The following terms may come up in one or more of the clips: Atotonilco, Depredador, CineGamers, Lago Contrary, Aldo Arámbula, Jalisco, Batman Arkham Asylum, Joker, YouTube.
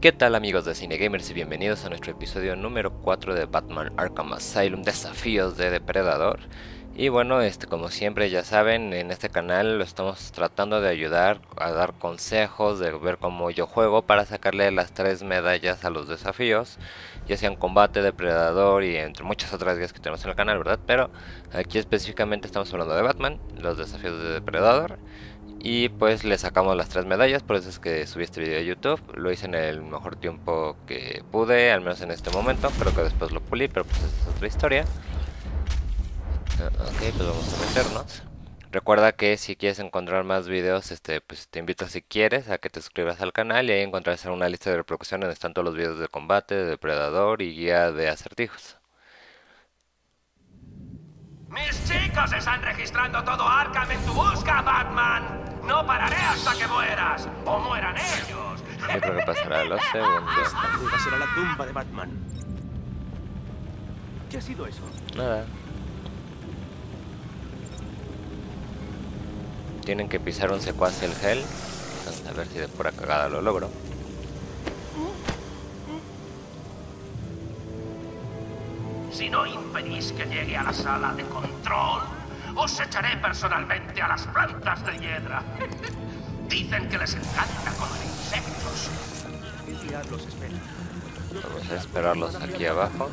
¿Qué tal amigos de CineGamers y bienvenidos a nuestro episodio número 4 de Batman Arkham Asylum, desafíos de Depredador? Y bueno, como siempre ya saben, en este canal lo estamos tratando de ayudar a dar consejos, de ver cómo yo juego para sacarle las 3 medallas a los desafíos, ya sean combate, depredador y entre muchas otras guías que tenemos en el canal, ¿verdad? Pero aquí específicamente estamos hablando de Batman, los desafíos de depredador, y pues le sacamos las 3 medallas, por eso es que subí este video a YouTube. Lo hice en el mejor tiempo que pude, al menos en este momento, creo que después lo pulí, pero pues esa es otra historia. Ok, pues vamos a meternos. Recuerda que si quieres encontrar más videos, pues te invito si quieres a que te suscribas al canal, y ahí encontrarás una lista de reproducción donde están todos los videos de combate, de depredador y guía de acertijos. Mis chicos están registrando todo Arkham en tu busca, Batman. No pararé hasta que mueras, o mueran ellos. Yo creo que pasará lo segundo. Esta fuga será la tumba de Batman. ¿Qué ha sido eso? Nada. Tienen que pisar un secuaz el gel. A ver si de pura cagada lo logro. Si no impedís que llegue a la sala de control, os echaré personalmente a las plantas de hiedra. Dicen que les encanta comer insectos. Vamos a esperarlos aquí abajo.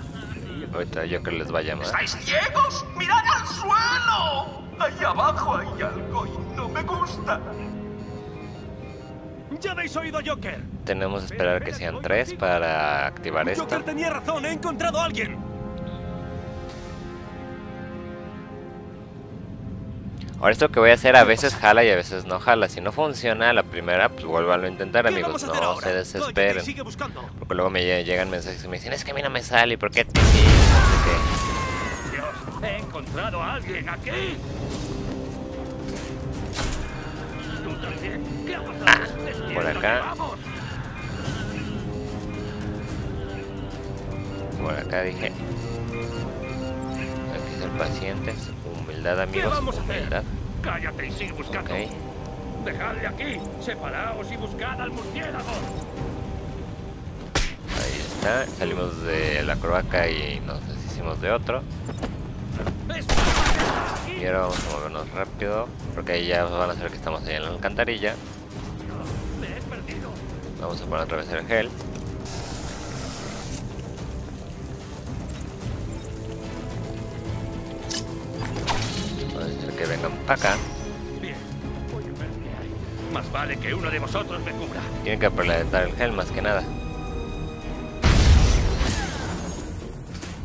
Ahorita yo creo que les va a llamar. ¿Estáis ciegos? ¡Mirad al suelo! Ahí abajo hay algo y no me gusta. Ya habéis oído, Joker. Tenemos que esperar que sean 3 para activar esto. Joker tenía razón, he encontrado a alguien. Ahora esto que voy a hacer a veces jala y a veces no jala. Si no funciona la primera, pues vuélvanlo a intentar, amigos. No se desesperen, porque luego me llegan mensajes y me dicen: es que a mí no me sale, ¿por qué te hiciste? He encontrado a alguien aquí. Por acá. Por acá dije. Aquí ser pacientes. Humildad, amigos. Humildad. Cállate y sigue buscando. Okay. Dejadle aquí. Separaos y buscad al murciélago. Ahí está. Salimos de la croaca y nos deshicimos de otro. Y ahora vamos a movernos rápido, porque ahí ya van a saber que estamos ahí en la alcantarilla. Vamos a poner otra vez el gel. Puede ser que vengan para acá. Más vale que uno de vosotros me cubra. Tienen que apretar el gel más que nada.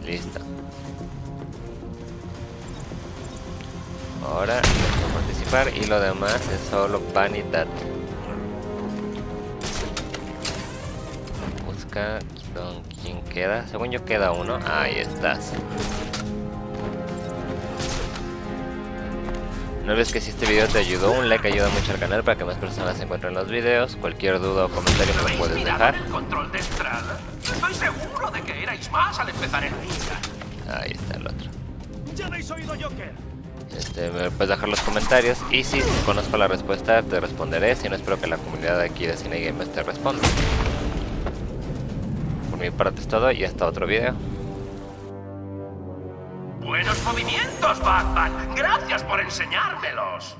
Listo. Ahora vamos a participar y lo demás es solo vanidad. Busca con quién queda. Según yo queda uno. Ahí estás. No olvides que si este video te ayudó, un like ayuda mucho al canal para que más personas encuentren los videos. Cualquier duda o comentario me lo puedes dejar. Estoy seguro de que erais más al empezar el día. Ahí está el otro. Ya habéis oído, Joker. Puedes dejar los comentarios y si conozco la respuesta te responderé. Si no, espero que la comunidad de aquí de CineGamers te responda. Por mi parte es todo y hasta otro video. Buenos movimientos, Batman. Gracias por enseñármelos.